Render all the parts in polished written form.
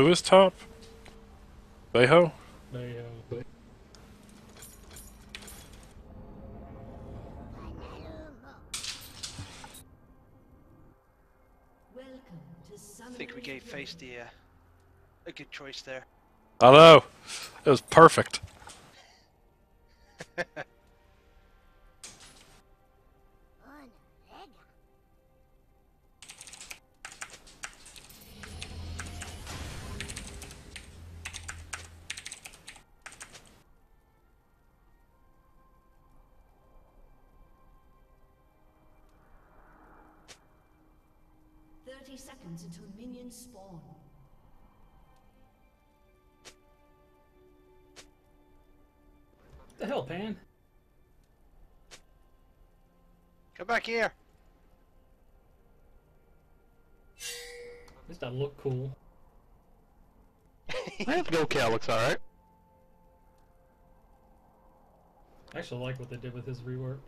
Who is top? Beho? Beho. I think we gave Face the a good choice there. I know. It was perfect. Until minions spawn. What the hell, Pan? Come back here. This doesn't look cool. I have to go. Cal looks alright. I actually like what they did with his rework.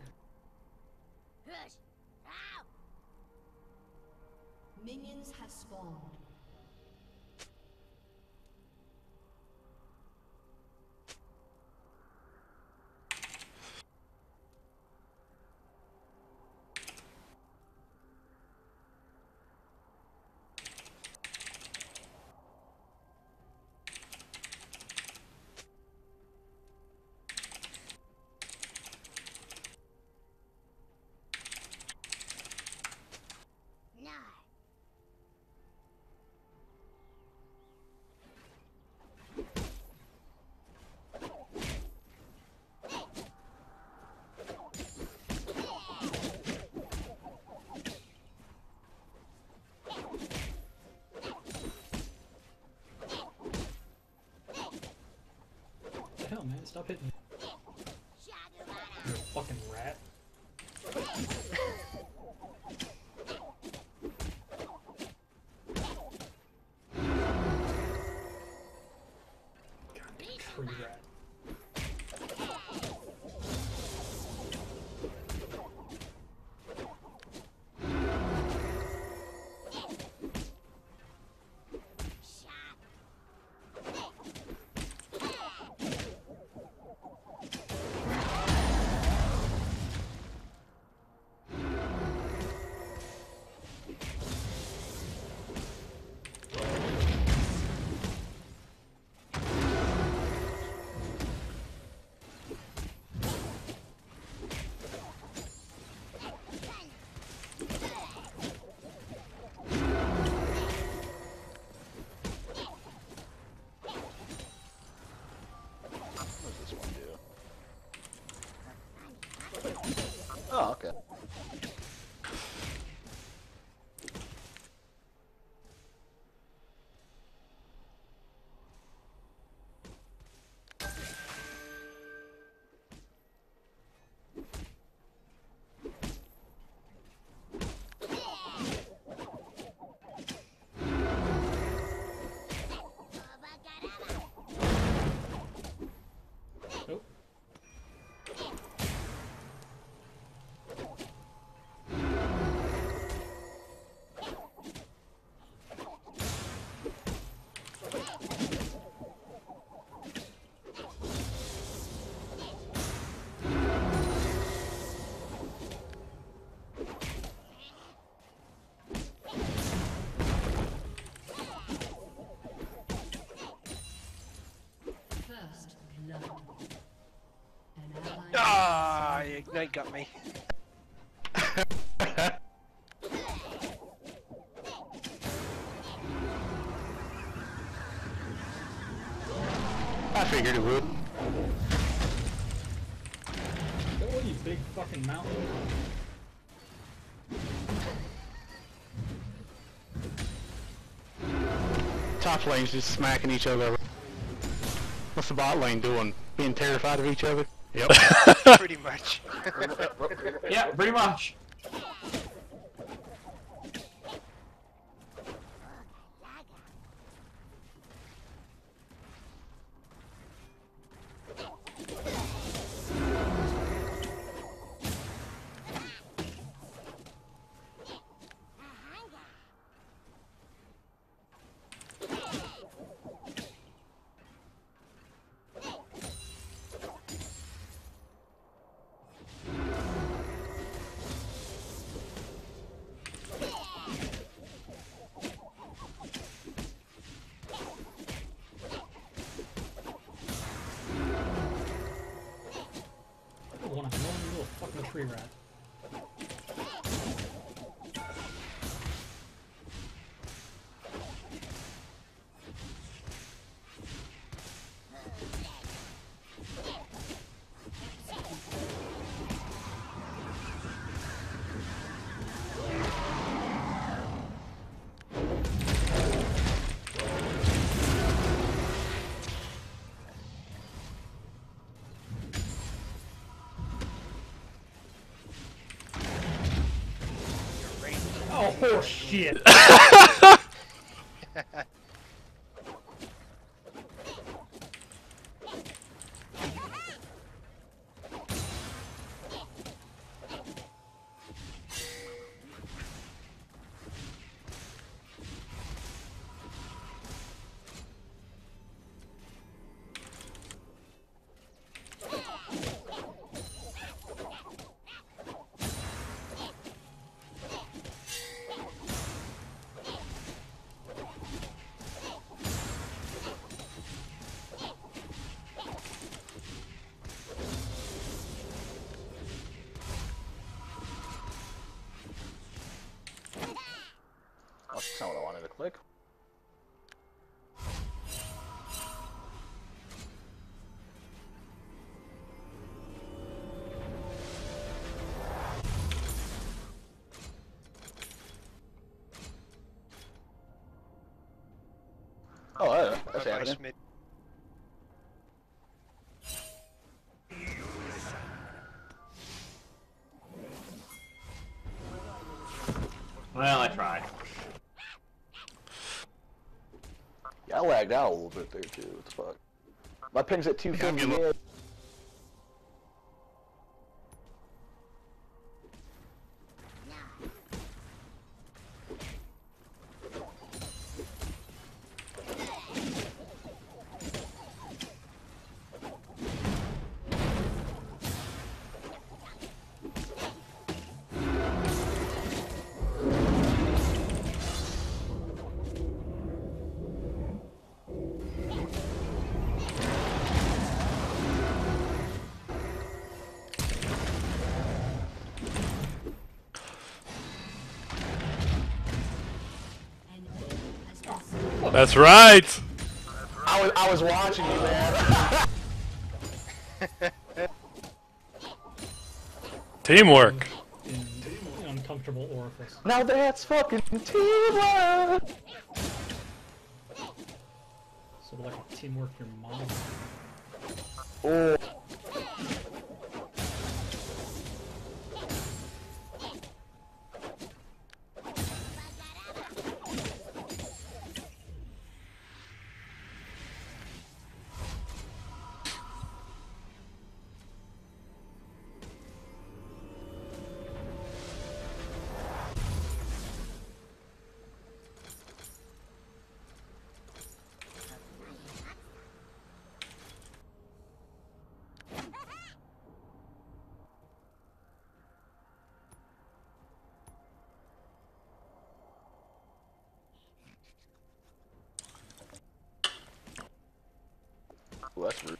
Minions have spawned. Man, stop hitting me. You're a fucking rat. Goddamn tree rat. Oh, okay. They got me. I figured it would. Oh, you big fucking mountain. Top lane's just smacking each other. What's the bot lane doing? Being terrified of each other? Yep. Pretty much. Yeah, pretty much. want to blow a little fucking tree rat. Oh shit! That's not what I wanted to click. Oh, that's happening. Well, I tried. I lagged out a little bit there too, what the fuck. My ping's at 250. That's right. I was watching you, man. Teamwork. In uncomfortable orifice. Now that's fucking teamwork. Sort of like a teamwork your mom. Oh. Well, that's rude.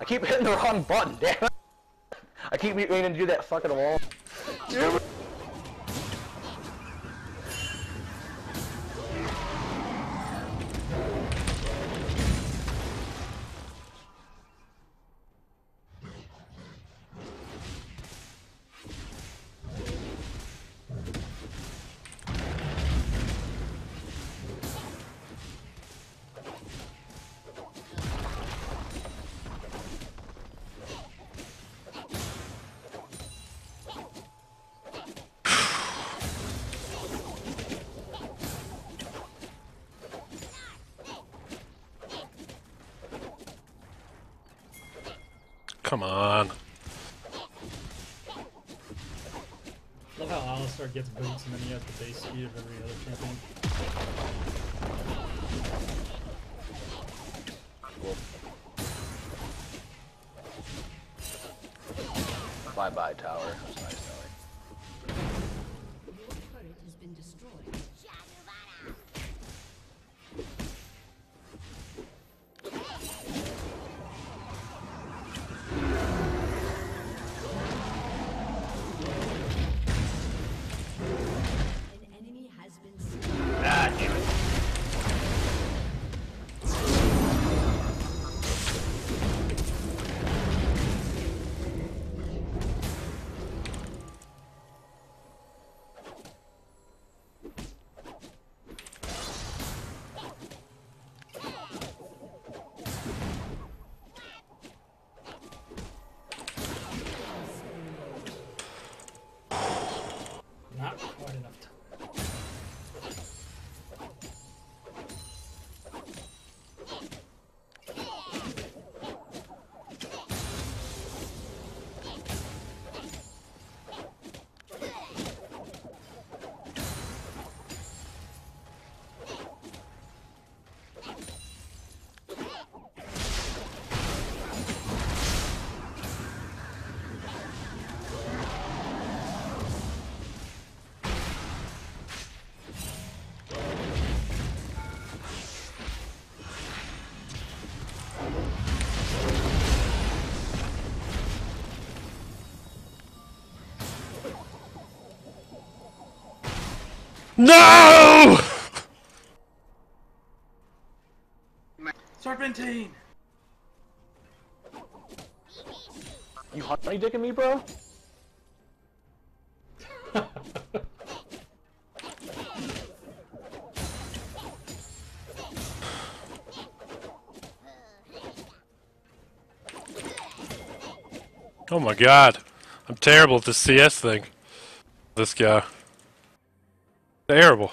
I keep hitting the wrong button, damn it! I keep meaning to do that fucking wall. Damn it. Come on. I love how Alistar gets boots and then he has the base speed of every other champion. Cool. Bye-bye, tower. That's nice, tower. No! Serpentine! You honey dicking me, bro? Oh my god. I'm terrible at this CS thing. This guy. Terrible.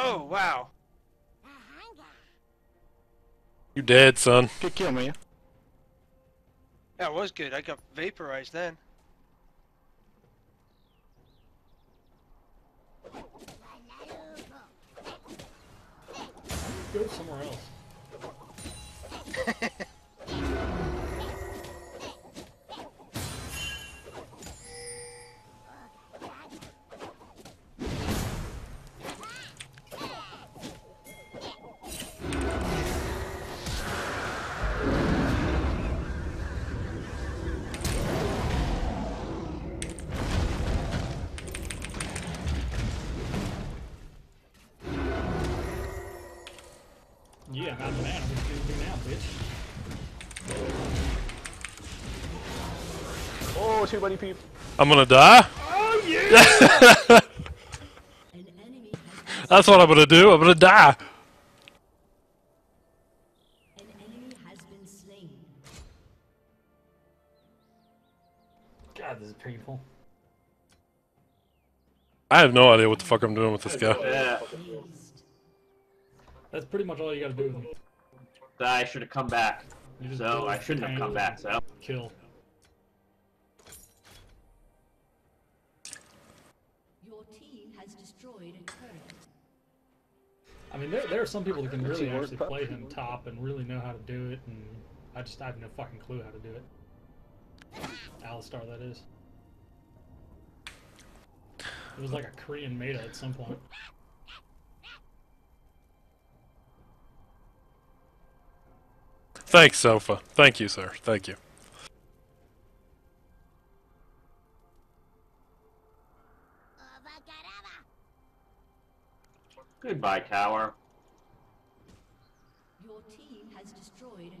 Oh, wow. You dead, son. Good kill, man. That was good. I got vaporized then. Go somewhere else. Yeah, not the man. What are you doing now, bitch? Oh, too many people. I'm gonna die? Oh, yeah! That's what I'm gonna do. I'm gonna die. An enemy has been slain. God, this is painful. I have no idea what the fuck I'm doing with this guy. Yeah. That's pretty much all you gotta do with it. I should have come back. So, I shouldn't have come back, so. Kill. Your team has destroyed a turret. I mean, there are some people that can really actually play him top and really know how to do it, and I have no fucking clue how to do it. Alistar, that is. It was like a Korean meta at some point. Thanks, Sofa. Thank you, sir. Thank you. Goodbye, tower. Your team has destroyed a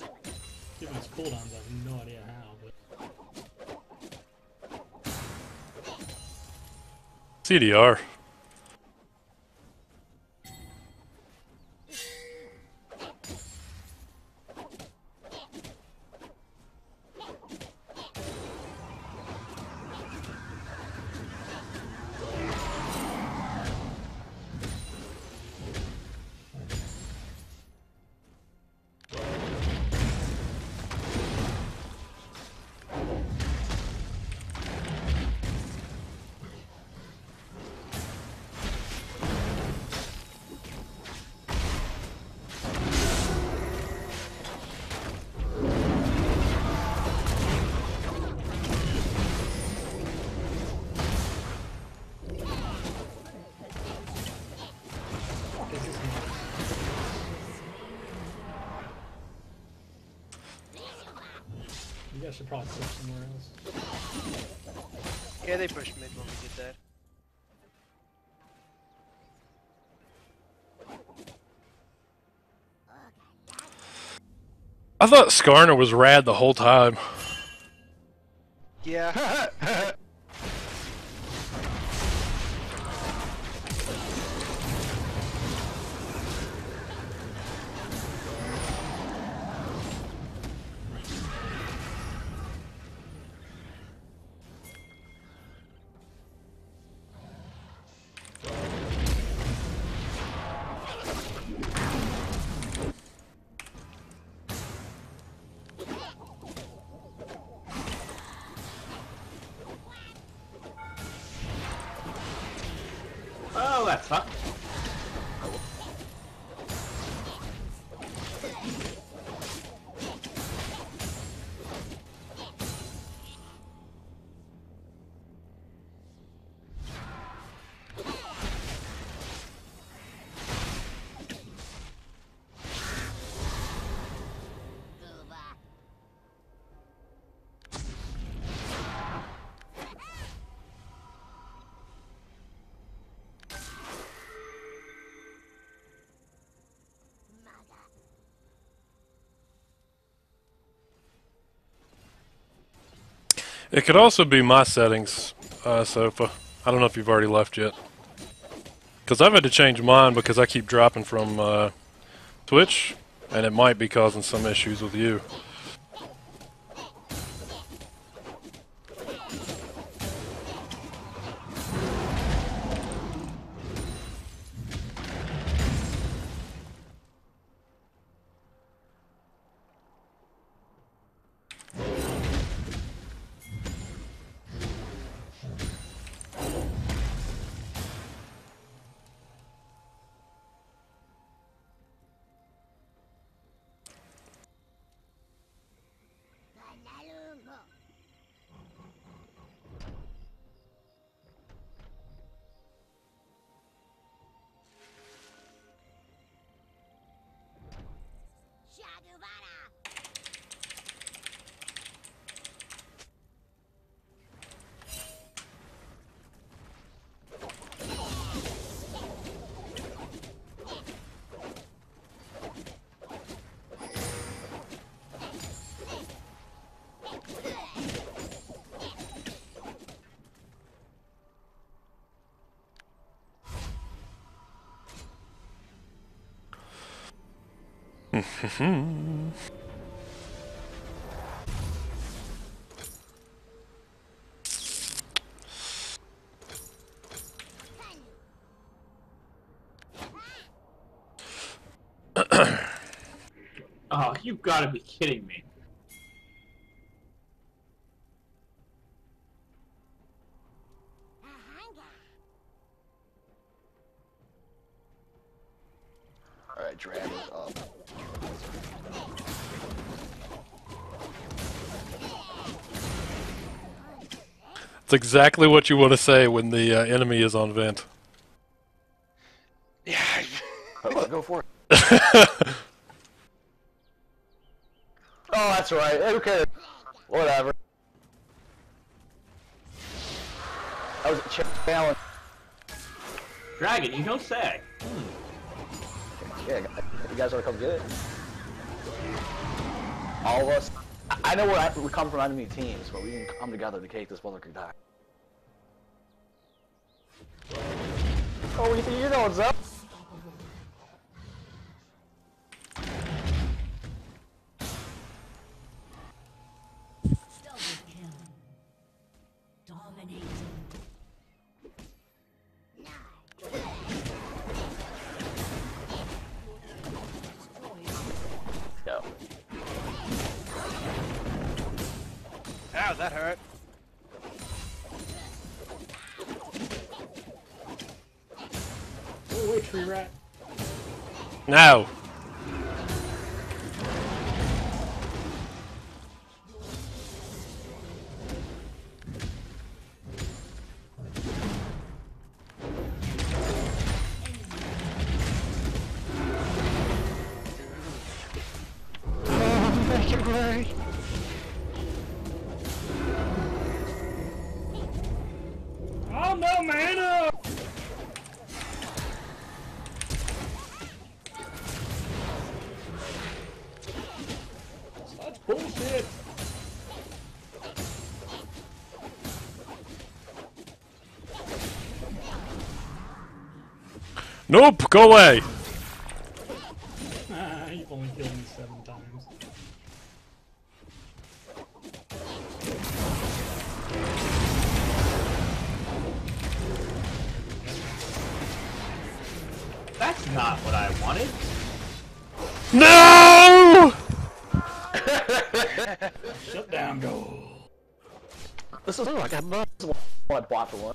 turret. Given its cooldowns, I have no idea how, but... CDR. I should probably push somewhere else. Yeah, they pushed mid when we did that. I thought Skarner was rad the whole time. Yeah. It could also be my settings, Sofa. I don't know if you've already left yet. Because I've had to change mine because I keep dropping from Twitch, and it might be causing some issues with you. Oh, you've got to be kidding me. Alright, Draven's up. That's exactly what you want to say when the enemy is on vent. Yeah. Go for it. Oh, that's right. Who cares? Whatever. That was a challenge. Dragon, you don't sag. Yeah, you guys wanna come get it? All of us. I know we come from enemy teams, but we can come together to cake this mother could die. Oh, you know what's up. Ow, that hurt. Ooh, tree rat. No. Bullshit! Nope! Go away! You've only killed me 7 times. That's not what I wanted. No! Shut down, go. This is like a must bought for one.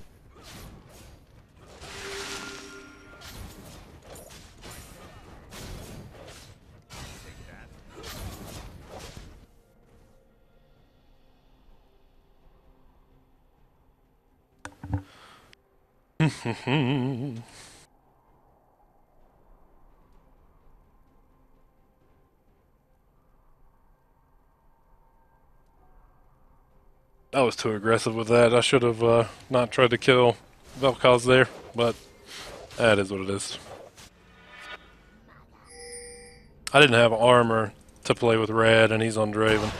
I was too aggressive with that. I should have not tried to kill Vel'Koz there, but that is what it is. I didn't have armor to play with Rad, and he's on Draven.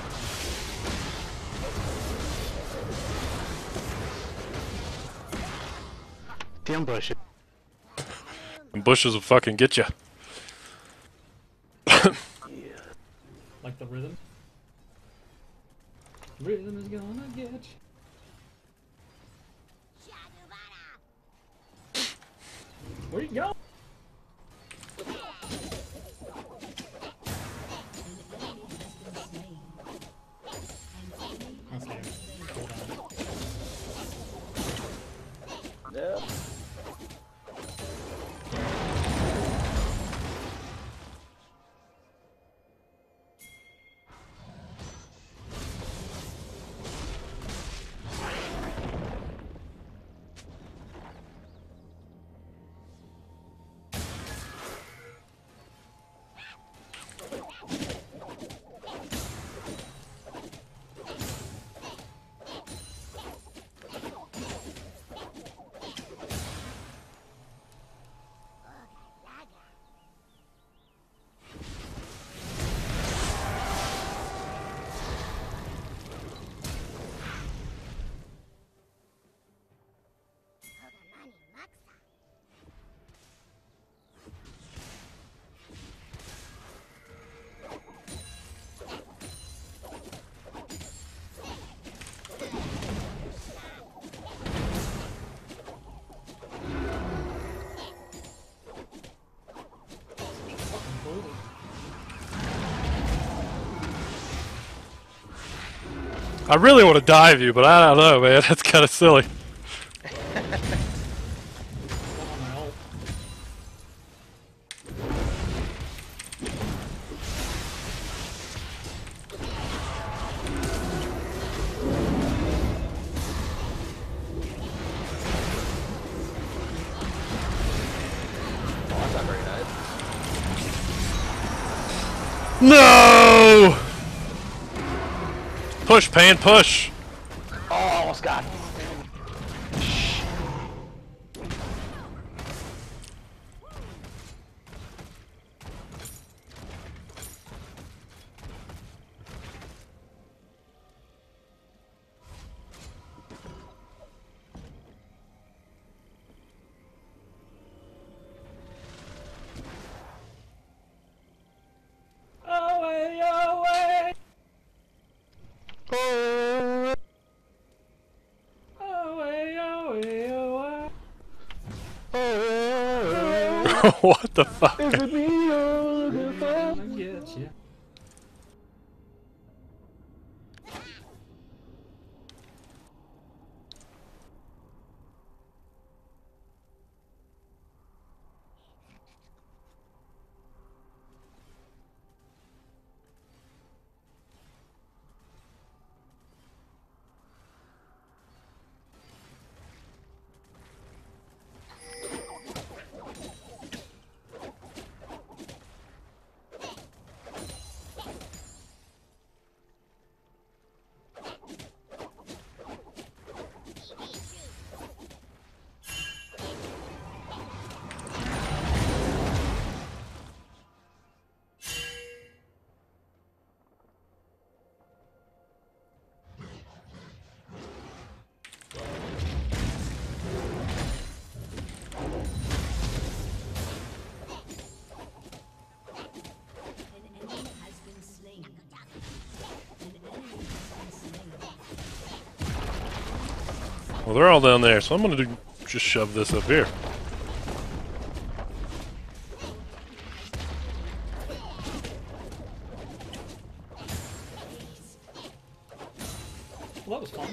Damn bushes. And bushes will fucking get you. Yeah. Like the rhythm? Rhythm is gonna get you. Where you go? Okay. Hold on. Yeah. I really want to dive you, but I don't know, man. That's kind of silly. No! Push, Pan, push! Oh, almost got it. What the fuck? Is it me you're looking for? Yeah. Well, they're all down there, so I'm going to just shove this up here. Well, that was fun.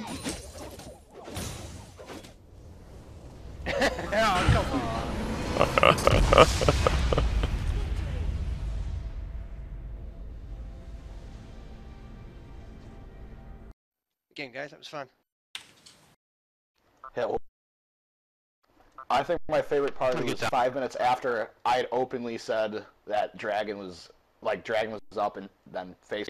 Oh, come on. Again, guys, that was fun. Yeah, well, I think my favorite part was 5 minutes after I had openly said that Dragon was up and then face.